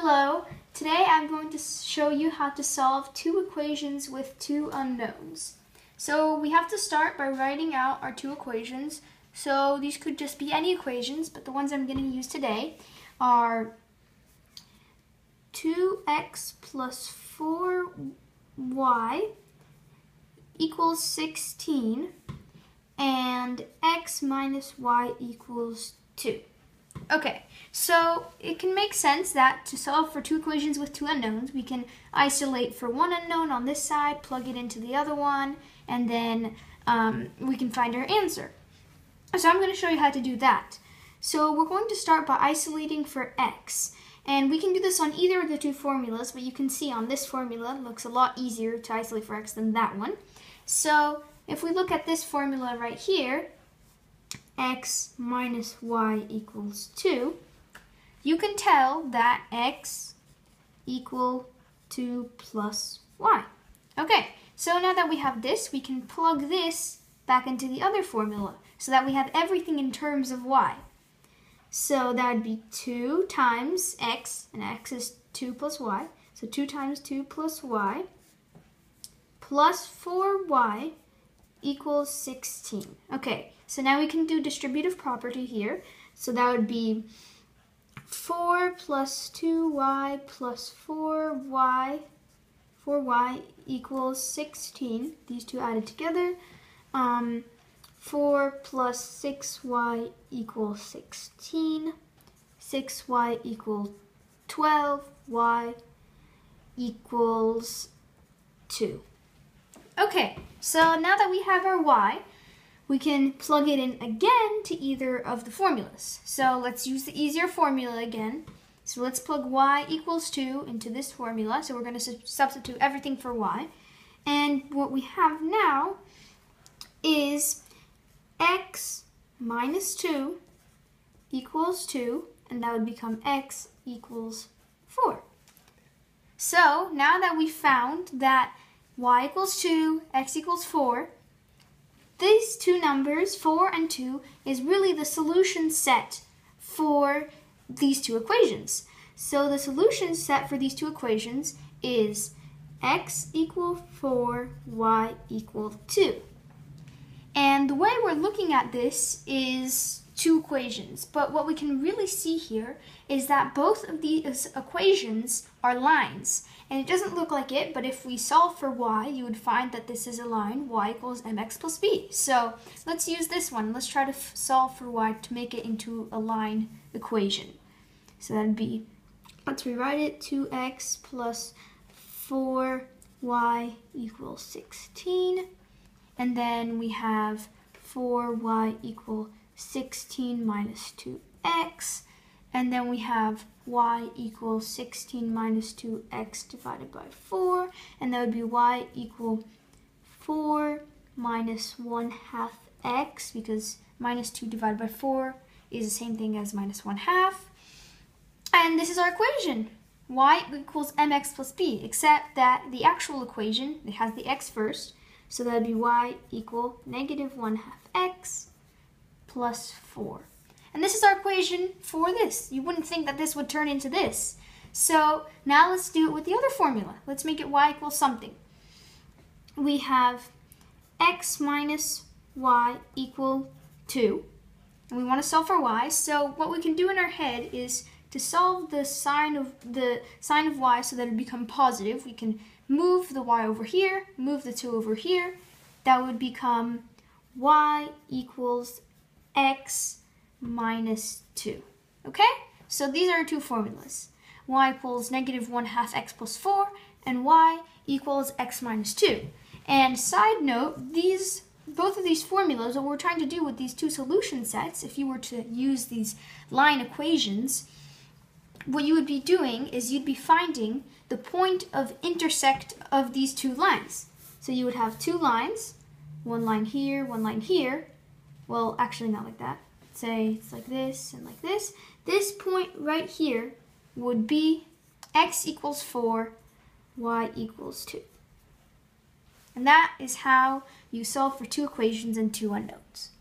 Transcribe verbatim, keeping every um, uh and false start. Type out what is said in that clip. Hello, today I'm going to show you how to solve two equations with two unknowns. So we have to start by writing out our two equations. So these could just be any equations, but the ones I'm going to use today are two x plus four y equals sixteen and x minus y equals two. Okay, so it can make sense that to solve for two equations with two unknowns, we can isolate for one unknown on this side, plug it into the other one, and then um, we can find our answer. So I'm going to show you how to do that. So we're going to start by isolating for x. And we can do this on either of the two formulas, but you can see on this formula, it looks a lot easier to isolate for x than that one. So if we look at this formula right here, x minus y equals two, you can tell that x equal two plus y. Okay, so now that we have this, we can plug this back into the other formula so that we have everything in terms of y. So that would be two times x, and x is two plus y, so two times two plus y, plus four y equals sixteen. Okay, so now we can do distributive property here. So that would be four plus two y plus four y, four y equals sixteen. These two added together. Um, four plus six y equals sixteen. six y equals twelve. Y equals two. Okay, so now that we have our y, we can plug it in again to either of the formulas. So let's use the easier formula again. So let's plug y equals two into this formula. So we're going to su substitute everything for y. And what we have now is x minus two equals two, and that would become x equals four. So now that we found that y equals two, x equals four, these two numbers, four and two, is really the solution set for these two equations. So the solution set for these two equations is x equals four, y equals two. And the way we're looking at this is two equations, but what we can really see here is that both of these equations are lines. And it doesn't look like it, but if we solve for y, you would find that this is a line, y equals mx plus b. So let's use this one. Let's try to solve for y to make it into a line equation. So that'd be, let's rewrite it, two x plus four y equals sixteen. And then we have four y equal sixteen minus two x. And then we have y equals sixteen minus two x divided by four. And that would be y equal four minus one half x, because minus two divided by four is the same thing as minus one half. And this is our equation. Y equals mx plus b, except that the actual equation, it has the x first. So that would be y equal negative one half x plus four. And this is our equation for this. You wouldn't think that this would turn into this. So now let's do it with the other formula. Let's make it y equals something. We have x minus y equal two. And we want to solve for y. So what we can do in our head is to solve the sign of the sign of y so that it become positive. We can move the y over here, move the two over here. That would become y equals x minus two. Okay? So these are our two formulas. Y equals negative one half x plus four, and y equals x minus two. And side note, these both of these formulas, what we're trying to do with these two solution sets, if you were to use these line equations, what you would be doing is you'd be finding the point of intersect of these two lines. So you would have two lines, one line here, one line here. Well, actually not like that. Say it's like this and like this. This point right here would be x equals four, y equals two. And that is how you solve for two equations and two unknowns.